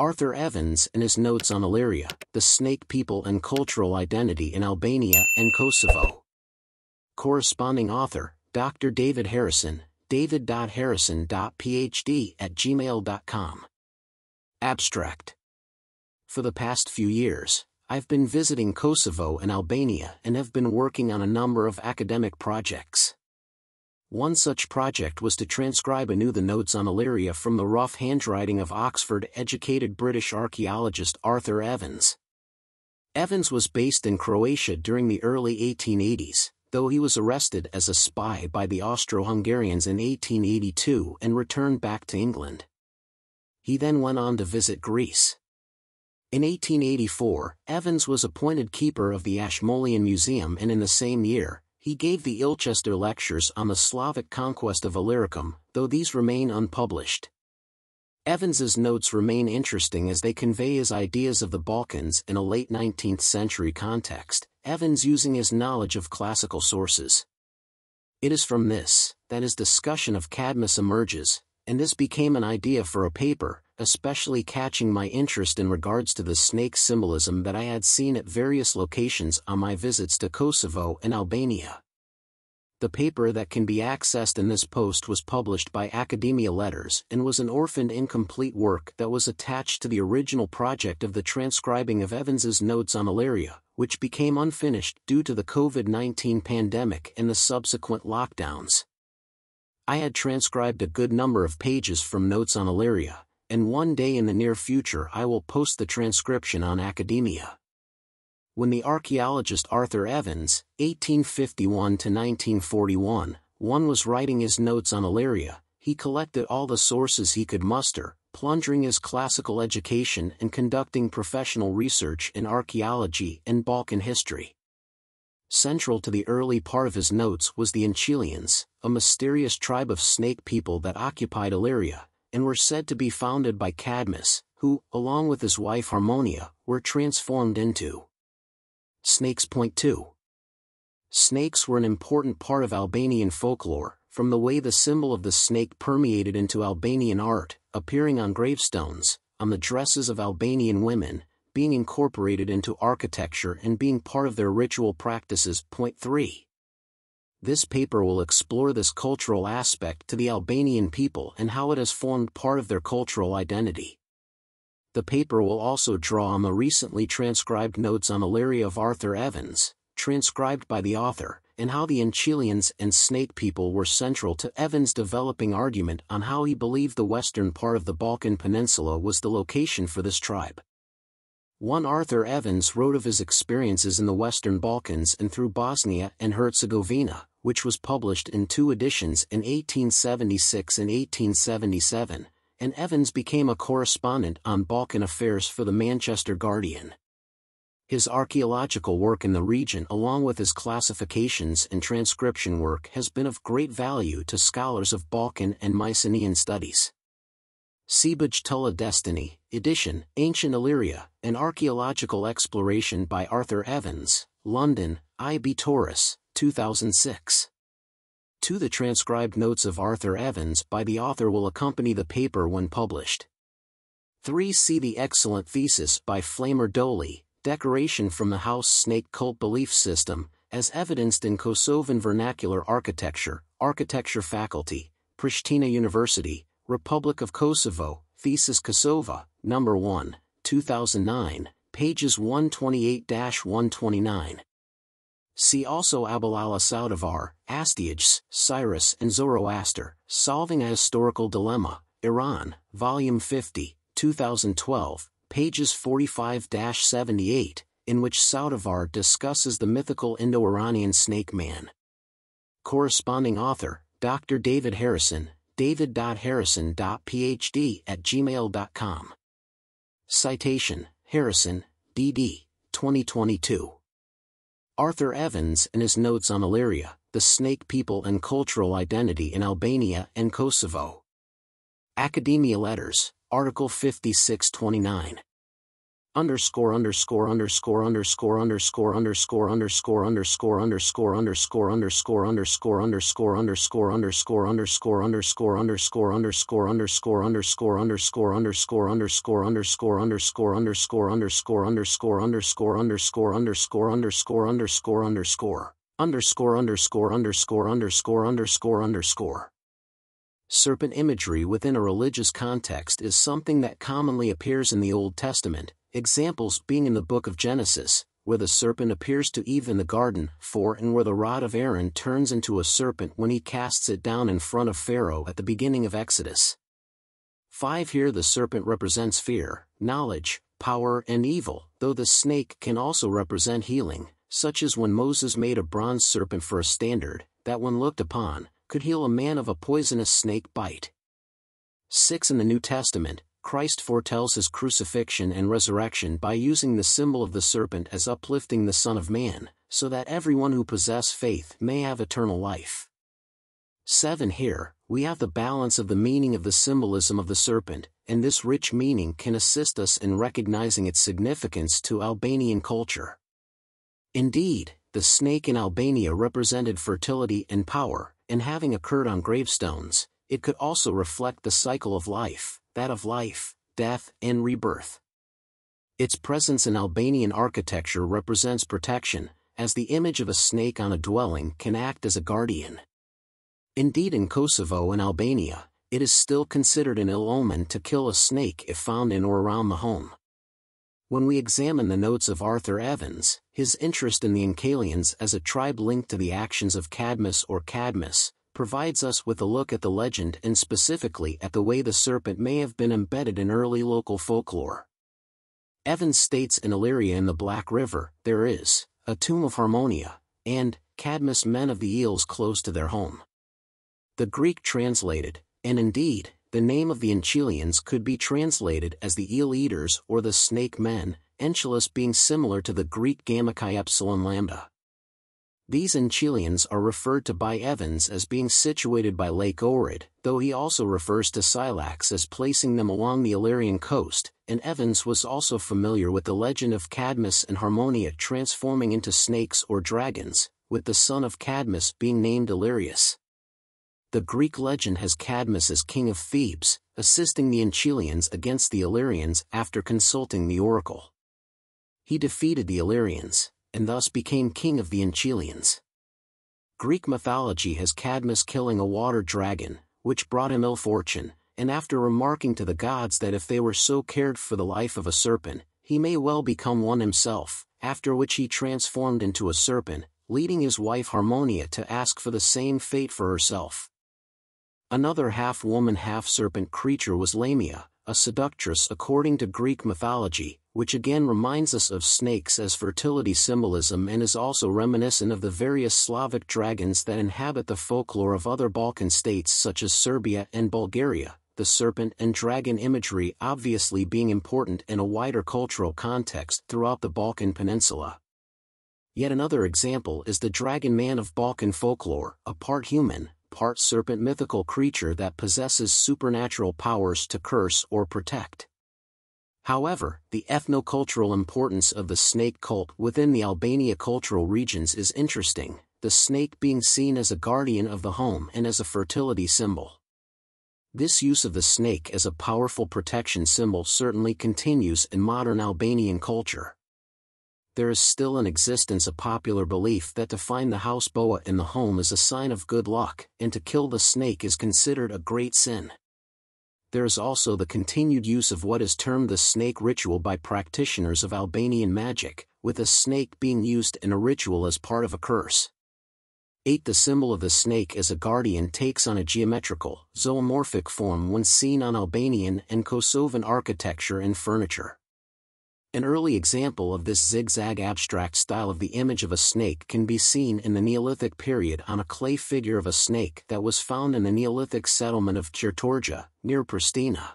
Arthur Evans and his notes on Illyria, the Snake People and Cultural Identity in Albania and Kosovo. Corresponding author, Dr. David Harrison, david.harrison.phd@gmail.com. Abstract. For the past few years, I've been visiting Kosovo and Albania and have been working on a number of academic projects. One such project was to transcribe anew the notes on Illyria from the rough handwriting of Oxford-educated British archaeologist Arthur Evans. Evans was based in Croatia during the early 1880s, though he was arrested as a spy by the Austro-Hungarians in 1882 and returned back to England. He then went on to visit Greece. In 1884, Evans was appointed keeper of the Ashmolean Museum, and in the same year, he gave the Ilchester lectures on the Slavic conquest of Illyricum, though these remain unpublished. Evans's notes remain interesting as they convey his ideas of the Balkans in a late 19th century context, Evans using his knowledge of classical sources. It is from this that his discussion of Cadmus emerges, and this became an idea for a paper, especially catching my interest in regards to the snake symbolism that I had seen at various locations on my visits to Kosovo and Albania. The paper that can be accessed in this post was published by Academia Letters and was an orphaned incomplete work that was attached to the original project of the transcribing of Evans's notes on Illyria, which became unfinished due to the COVID-19 pandemic and the subsequent lockdowns. I had transcribed a good number of pages from notes on Illyria, and one day in the near future I will post the transcription on Academia. When the archaeologist Arthur Evans, 1851–1941, was writing his notes on Illyria, he collected all the sources he could muster, plunging his classical education and conducting professional research in archaeology and Balkan history. Central to the early part of his notes was the Enchelians, a mysterious tribe of snake people that occupied Illyria, and were said to be founded by Cadmus, who, along with his wife Harmonia, were transformed into snakes. 2. Snakes were an important part of Albanian folklore, from the way the symbol of the snake permeated into Albanian art, appearing on gravestones, on the dresses of Albanian women, being incorporated into architecture and being part of their ritual practices. 3. This paper will explore this cultural aspect to the Albanian people and how it has formed part of their cultural identity. The paper will also draw on the recently transcribed notes on Illyria of Arthur Evans, transcribed by the author, and how the Enchelians and snake people were central to Evans' developing argument on how he believed the western part of the Balkan Peninsula was the location for this tribe. Arthur Evans wrote of his experiences in the Western Balkans and through Bosnia and Herzegovina, which was published in 2 editions in 1876 and 1877, and Evans became a correspondent on Balkan affairs for the Manchester Guardian. His archaeological work in the region, along with his classifications and transcription work, has been of great value to scholars of Balkan and Mycenaean studies. Sebaj Tulla Destiny, edition, Ancient Illyria, an Archaeological Exploration by Arthur Evans, London, I.B. Taurus, 2006. The transcribed notes of Arthur Evans by the author will accompany the paper when published. 3. See the excellent thesis by Flamer Doli, Decoration from the House Snake Cult Belief System, as Evidenced in Kosovan Vernacular Architecture, Architecture Faculty, Pristina University, Republic of Kosovo, Thesis Kosova, No. 1, 2009, pages 128–129. See also Abolala Saudavar, Astyages, Cyrus and Zoroaster, Solving a Historical Dilemma, Iran, Volume 50, 2012, pages 45–78, in which Saudavar discusses the mythical Indo-Iranian snake man. Corresponding author, Dr. David Harrison, david.harrison.phd@gmail.com. Citation, Harrison, D.D., 2022. Arthur Evans and his notes on Illyria, the Snake People and Cultural Identity in Albania and Kosovo. Academia Letters, Article 5629. Serpent imagery within a religious context is something that commonly appears in the Old Testament, examples being in the book of Genesis, where the serpent appears to Eve in the garden, 4, and where the rod of Aaron turns into a serpent when he casts it down in front of Pharaoh at the beginning of Exodus. 5. Here the serpent represents fear, knowledge, power and evil, though the snake can also represent healing, such as when Moses made a bronze serpent for a standard, that when looked upon, could heal a man of a poisonous snake bite. 6. In the New Testament, Christ foretells his crucifixion and resurrection by using the symbol of the serpent as uplifting the Son of Man, so that everyone who possesses faith may have eternal life. 7. Here, we have the balance of the meaning of the symbolism of the serpent, and this rich meaning can assist us in recognizing its significance to Albanian culture. Indeed, the snake in Albania represented fertility and power, and having occurred on gravestones, it could also reflect the cycle of life, that of life, death, and rebirth. Its presence in Albanian architecture represents protection, as the image of a snake on a dwelling can act as a guardian. Indeed, in Kosovo and Albania, it is still considered an ill omen to kill a snake if found in or around the home. When we examine the notes of Arthur Evans, his interest in the Enchelians as a tribe linked to the actions of Cadmus or Cadmus provides us with a look at the legend and specifically at the way the serpent may have been embedded in early local folklore. Evans states in Illyria in the Black River, there is a tomb of Harmonia, and Cadmus men of the Eels close to their home. The Greek translated, and indeed, the name of the Enchelians could be translated as the Eel Eaters or the Snake Men, Enchelus being similar to the Greek gamma chi epsilon lambda. These Enchelians are referred to by Evans as being situated by Lake Ohrid, though he also refers to Psylax as placing them along the Illyrian coast, and Evans was also familiar with the legend of Cadmus and Harmonia transforming into snakes or dragons, with the son of Cadmus being named Illyrius. The Greek legend has Cadmus as king of Thebes, assisting the Enchelians against the Illyrians after consulting the oracle. He defeated the Illyrians, and thus became king of the Enchelians. Greek mythology has Cadmus killing a water dragon, which brought him ill fortune, and after remarking to the gods that if they were so cared for the life of a serpent, he may well become one himself, after which he transformed into a serpent, leading his wife Harmonia to ask for the same fate for herself. Another half-woman half-serpent creature was Lamia, a seductress according to Greek mythology, which again reminds us of snakes as fertility symbolism and is also reminiscent of the various Slavic dragons that inhabit the folklore of other Balkan states such as Serbia and Bulgaria, the serpent and dragon imagery obviously being important in a wider cultural context throughout the Balkan Peninsula. Yet another example is the dragon man of Balkan folklore, a part human, part serpent mythical creature that possesses supernatural powers to curse or protect. However, the ethnocultural importance of the snake cult within the Albania cultural regions is interesting, the snake being seen as a guardian of the home and as a fertility symbol. This use of the snake as a powerful protection symbol certainly continues in modern Albanian culture. There is still in existence a popular belief that to find the house boa in the home is a sign of good luck, and to kill the snake is considered a great sin. There is also the continued use of what is termed the snake ritual by practitioners of Albanian magic, with a snake being used in a ritual as part of a curse. 8. The symbol of the snake as a guardian takes on a geometrical, zoomorphic form when seen on Albanian and Kosovan architecture and furniture. An early example of this zigzag abstract style of the image of a snake can be seen in the Neolithic period on a clay figure of a snake that was found in the Neolithic settlement of Çertorja, near Pristina.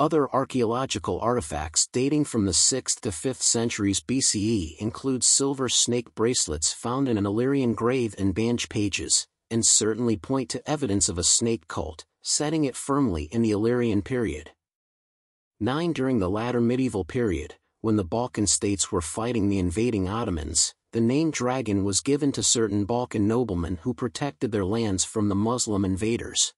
Other archaeological artifacts dating from the 6th to 5th centuries BCE include silver snake bracelets found in an Illyrian grave in Banj Pages, and certainly point to evidence of a snake cult, setting it firmly in the Illyrian period. 9. During the latter medieval period, when the Balkan states were fighting the invading Ottomans, the name dragon was given to certain Balkan noblemen who protected their lands from the Muslim invaders.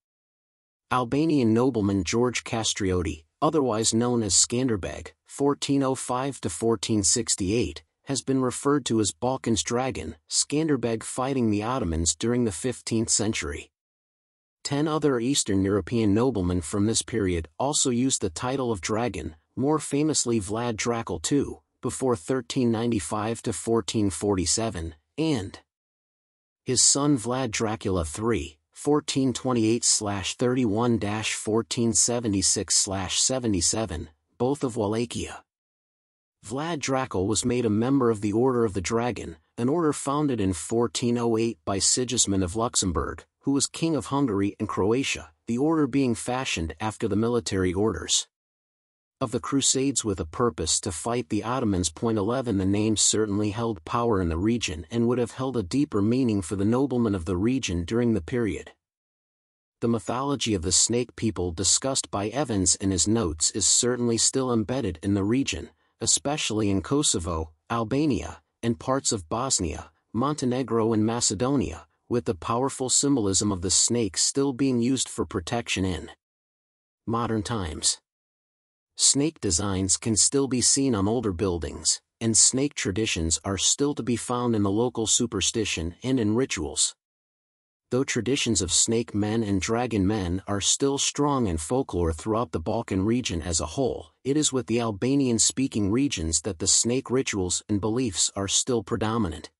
Albanian nobleman George Kastrioti, otherwise known as Skanderbeg, 1405–1468, has been referred to as Balkan's dragon, Skanderbeg fighting the Ottomans during the 15th century. 10 other Eastern European noblemen from this period also used the title of dragon, more famously Vlad Dracul II, before 1395–1447, and his son Vlad Dracula III, 1428–31–1476–77, both of Wallachia. Vlad Dracul was made a member of the Order of the Dragon, an order founded in 1408 by Sigismund of Luxembourg, who was king of Hungary and Croatia, the order being fashioned after the military orders of the Crusades with a purpose to fight the Ottomans. 11 The name certainly held power in the region and would have held a deeper meaning for the noblemen of the region during the period. The mythology of the snake people discussed by Evans in his notes is certainly still embedded in the region, especially in Kosovo, Albania, and parts of Bosnia, Montenegro and Macedonia, with the powerful symbolism of the snake still being used for protection in modern times. Snake designs can still be seen on older buildings, and snake traditions are still to be found in the local superstition and in rituals. Though traditions of snake men and dragon men are still strong in folklore throughout the Balkan region as a whole, it is with the Albanian-speaking regions that the snake rituals and beliefs are still predominant.